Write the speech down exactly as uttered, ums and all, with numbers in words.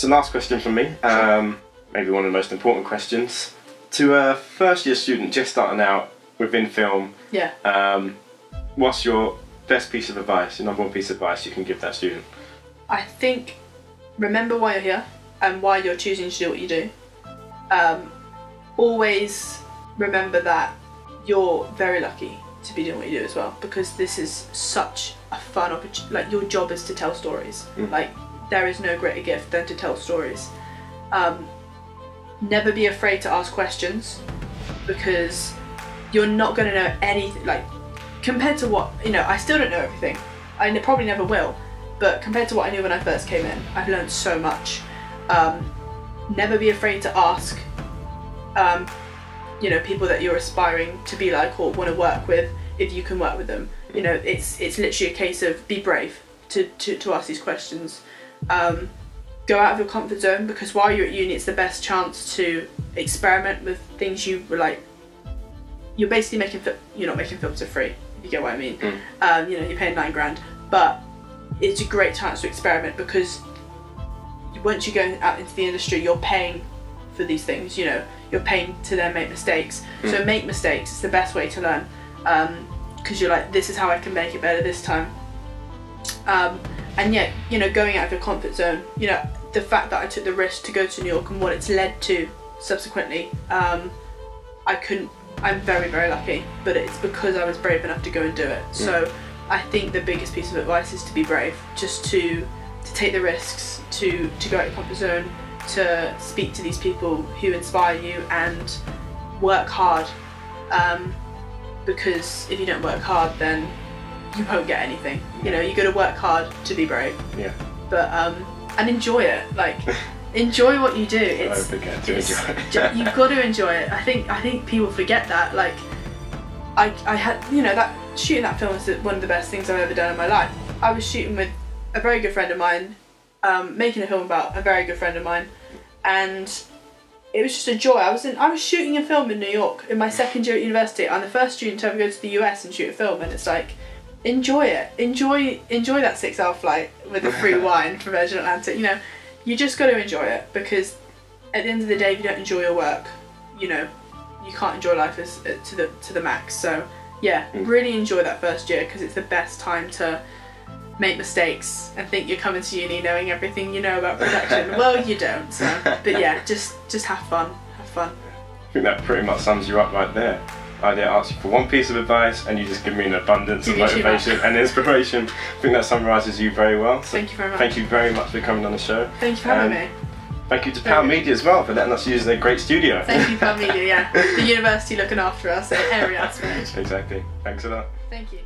So last question from me, um, maybe one of the most important questions. To a first year student just starting out within film, yeah. um, what's your best piece of advice, your number one piece of advice you can give that student? I think remember why you're here and why you're choosing to do what you do. Um, always remember that you're very lucky to be doing what you do as well, because this is such a fun opportunity. Like, your job is to tell stories. Mm. Like, there is no greater gift than to tell stories. Um, never be afraid to ask questions, because you're not going to know anything. Like, compared to what, you know, I still don't know everything. I probably never will, but compared to what I knew when I first came in, I've learned so much. Um, never be afraid to ask, um, you know, people that you're aspiring to be like or want to work with, if you can work with them. You know, it's it's literally a case of be brave to, to, to ask these questions. Um, go out of your comfort zone, because while you're at uni, it's the best chance to experiment with things you were like, you're basically making, you're not making films for free, if you get what I mean. Mm. Um, you know, you're paying nine grand, but it's a great chance to experiment, because once you go out into the industry, you're paying for these things, you know, you're paying to then make mistakes. Mm. So make mistakes, it's the best way to learn, because um, you're like, this is how I can make it better this time. Um, and yet, you know, going out of your comfort zone, you know, the fact that I took the risk to go to New York and what it's led to subsequently, um, I couldn't, I'm very, very lucky, but it's because I was brave enough to go and do it. Mm. So I think the biggest piece of advice is to be brave, just to, to take the risks, to, to go out of your comfort zone, to speak to these people who inspire you, and work hard, um, because if you don't work hard, then you won't get anything. You know, you got to work hard to be brave. Yeah. But um, and enjoy it. Like, enjoy what you do. It's, I forget to it's, enjoy it. You've got to enjoy it. I think I think people forget that. Like, I I had, you know, that shooting that film was one of the best things I've ever done in my life. I was shooting with a very good friend of mine, um, making a film about a very good friend of mine, and it was just a joy. I was in I was shooting a film in New York in my second year at university. I'm the first student to ever go to the U S and shoot a film, and it's like, enjoy it. Enjoy enjoy that six hour flight with the free wine from Virgin Atlantic. You know, you just got to enjoy it, because at the end of the day, if you don't enjoy your work, you know, you can't enjoy life as, uh, to the to the max. So yeah, really enjoy that first year, because it's the best time to make mistakes and think you're coming to uni knowing everything you know about production. Well, you don't. So, but yeah, just just have fun. Have fun. I think that pretty much sums you up right there. I didn't ask you for one piece of advice, and you just give me an abundance of motivation and inspiration. I think that summarises you very well. So thank you very much. Thank you very much for coming on the show. Thank you for having um, me. Thank you to POW! Media as well for letting us use their great studio. Thank you, POW! Media, yeah. The university looking after us, so every aspect. Exactly. Thanks a lot. Thank you.